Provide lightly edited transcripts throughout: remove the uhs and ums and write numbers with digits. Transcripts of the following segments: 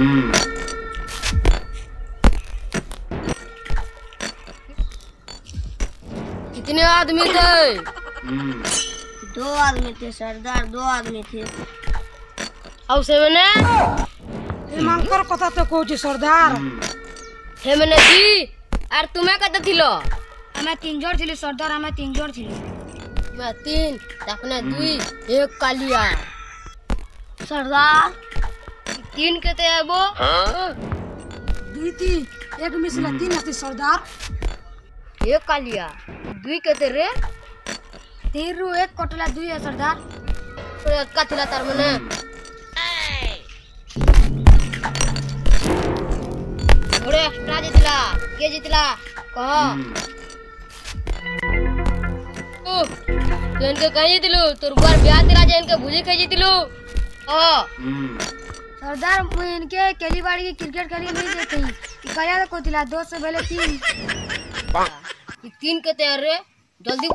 कितने आदमी थे? दो आदमी थे सरदार, दो आदमी थे। और से मैंने मांगकर कथा तो कोजी सरदार हे मैंने जी। और तुम्हें कत थिलो? हमें तीन जोड़ थिले सरदार, हमें तीन जोड़ थिले। मैं तीन अपने दुई एक कालिया सरदार तीन के ते वो दुई थी एक मिसला तीन थी सरदार एक कालिया दुई के ते रे तीन रू एक कोटला दुई है सरदार तो एक का थिला तार मने ओरे एक्स्ट्रा जितला के जितला कहो ओ जन के कहीं दिलू तोर बार ब्याह तेरा जन के भूजी खई दिलू ओ सरदार मुई इनके केली बाड़ी की क्रिकेट खेली नहीं देखई ई काया को दिला दो से पहले तीन ई तीन के ते रे जल्दी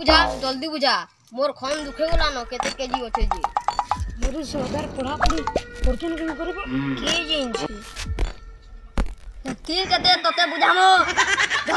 बुझा मोर खान दुखे वाला न केते केजी होथे जी मोर सरदार पढ़ा पड़ी परचन के करबो के जे छी तीन केते तते बुझामो